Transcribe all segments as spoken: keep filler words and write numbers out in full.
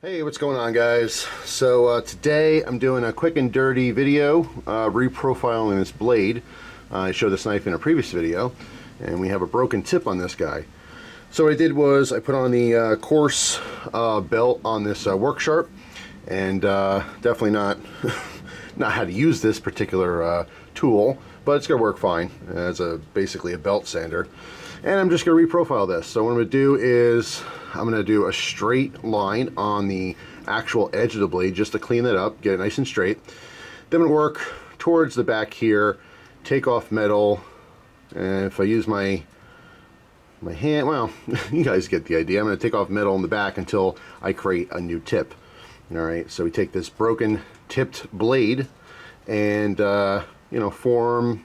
Hey, what's going on, guys? So uh, today I'm doing a quick and dirty video uh, reprofiling this blade. Uh, I showed this knife in a previous video and we have a broken tip on this guy. So what I did was I put on the uh, coarse uh, belt on this uh, Work Sharp, and uh, definitely not not how to use this particular uh, tool, but it's gonna work fine as a basically a belt sander. And I'm just going to reprofile this. So what I'm going to do is I'm going to do a straight line on the actual edge of the blade just to clean that up, get it nice and straight. Then I'm going to work towards the back here, take off metal, and if I use my my hand, well, you guys get the idea. I'm going to take off metal in the back until I create a new tip. All right, so we take this broken tipped blade and uh, you know, form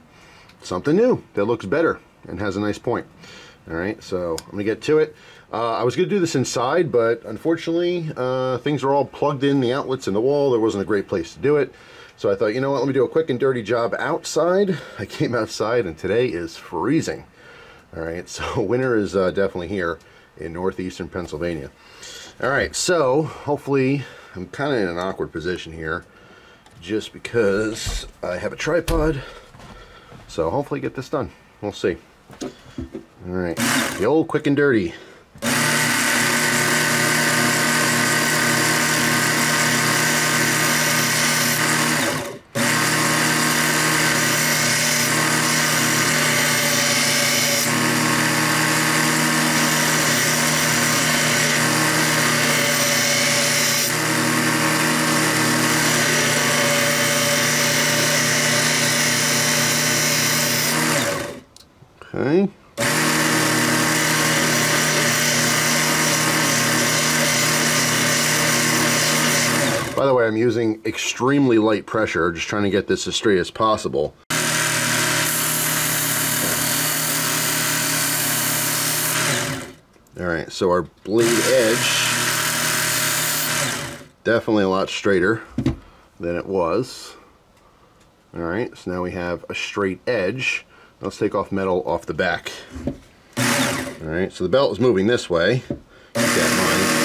something new that looks better and has a nice point. All right, so I'm gonna get to it. Uh, I was gonna do this inside, but unfortunately, uh, things were all plugged in, the outlets in the wall. There wasn't a great place to do it. So I thought, you know what, let me do a quick and dirty job outside. I came outside and today is freezing. All right, so winter is uh, definitely here in northeastern Pennsylvania. All right, so hopefully, I'm kinda in an awkward position here just because I have a tripod. So hopefully get this done, we'll see. All right, the old quick and dirty. Okay. By the way, I'm using extremely light pressure, just trying to get this as straight as possible. All right, so our blade edge, definitely a lot straighter than it was. All right, so now we have a straight edge. Let's take off metal off the back. All right, so the belt is moving this way. Keep that in mind.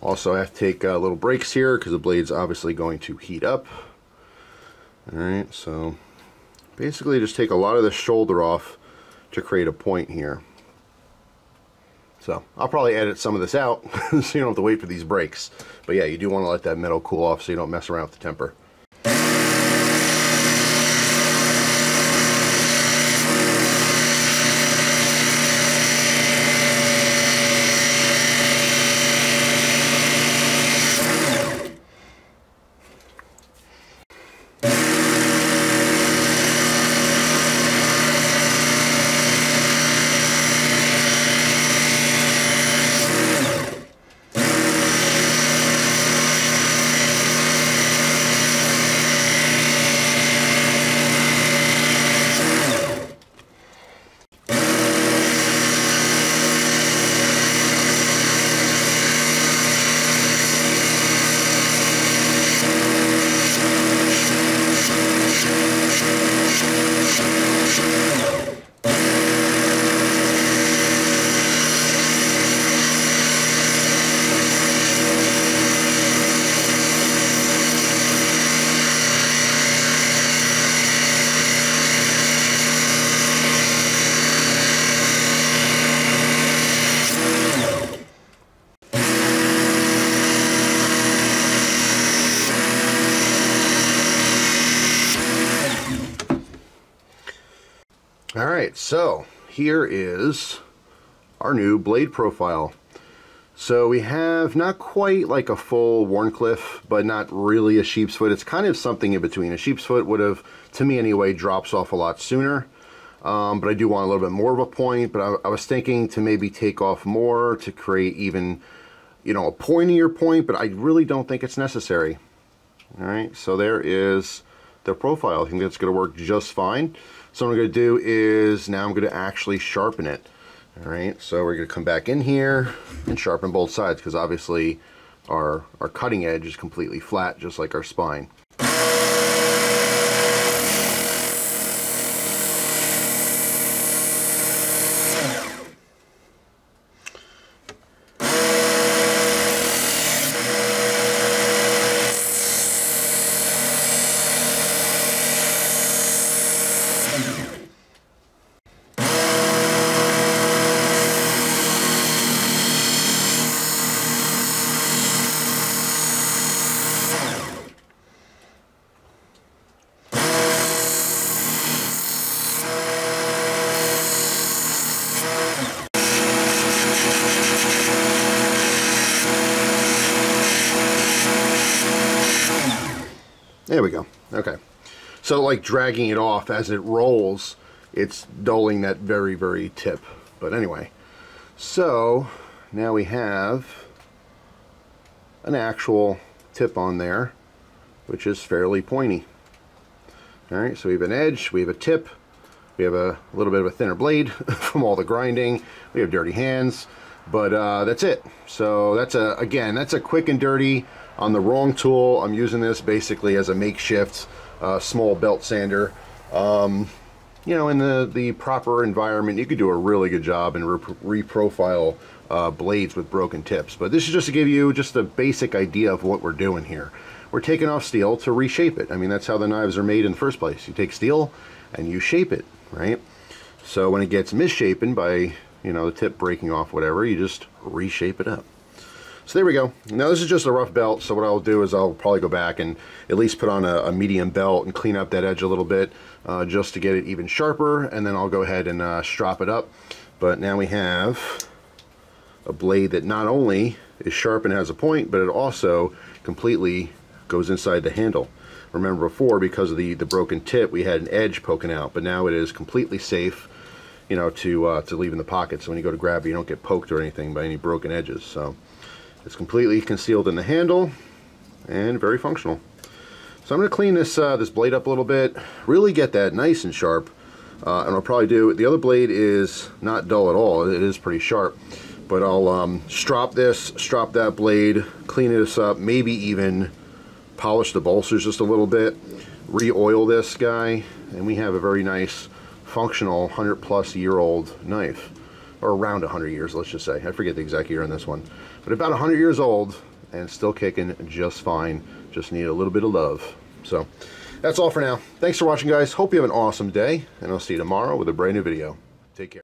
Also, I have to take uh, little breaks here because the blade's obviously going to heat up. All right, so basically just take a lot of the shoulder off to create a point here. So I'll probably edit some of this out so you don't have to wait for these breaks. But yeah, you do want to let that metal cool off so you don't mess around with the temper. All right, so here is our new blade profile. So we have not quite like a full Wharncliffe, but not really a sheep's foot. It's kind of something in between. A sheep's foot would have, to me anyway, drops off a lot sooner. Um, but I do want a little bit more of a point, but I, I was thinking to maybe take off more to create even, you know, a pointier point, but I really don't think it's necessary. All right, so there is the profile. I think that's gonna work just fine. So what I'm going to do is now I'm going to actually sharpen it. All right, so we're going to come back in here and sharpen both sides, because obviously our, our cutting edge is completely flat, just like our spine. There we go. Okay, so like dragging it off as it rolls, it's dulling that very very tip. But anyway, so now we have an actual tip on there, which is fairly pointy. All right, so we have an edge, we have a tip, we have a little bit of a thinner blade from all the grinding, we have dirty hands, but uh, that's it. So that's a again that's a quick and dirty on the wrong tool. I'm using this basically as a makeshift uh, small belt sander. Um, you know, in the, the proper environment, you could do a really good job and re reprofile uh, blades with broken tips. But this is just to give you just the basic idea of what we're doing here. We're taking off steel to reshape it. I mean, that's how the knives are made in the first place. You take steel and you shape it, right? So when it gets misshapen by, you know, the tip breaking off, whatever, you just reshape it up. So there we go. Now this is just a rough belt, so what I'll do is I'll probably go back and at least put on a, a medium belt and clean up that edge a little bit uh, just to get it even sharper, and then I'll go ahead and uh, strop it up. But now we have a blade that not only is sharp and has a point, but it also completely goes inside the handle. Remember before, because of the, the broken tip, we had an edge poking out, but now it is completely safe, you know, to, uh, to leave in the pocket, so when you go to grab it, you don't get poked or anything by any broken edges. So it's completely concealed in the handle and very functional. So I'm going to clean this uh, this blade up a little bit, really get that nice and sharp, uh, and I'll probably do, the other blade is not dull at all, it is pretty sharp, but I'll um, strop this, strop that blade, clean this up, maybe even polish the bolsters just a little bit, re-oil this guy, and we have a very nice functional one hundred plus year old knife. Or around one hundred years, let's just say. I forget the exact year on this one. But about one hundred years old and still kicking just fine. Just need a little bit of love. So that's all for now. Thanks for watching, guys. Hope you have an awesome day, and I'll see you tomorrow with a brand new video. Take care.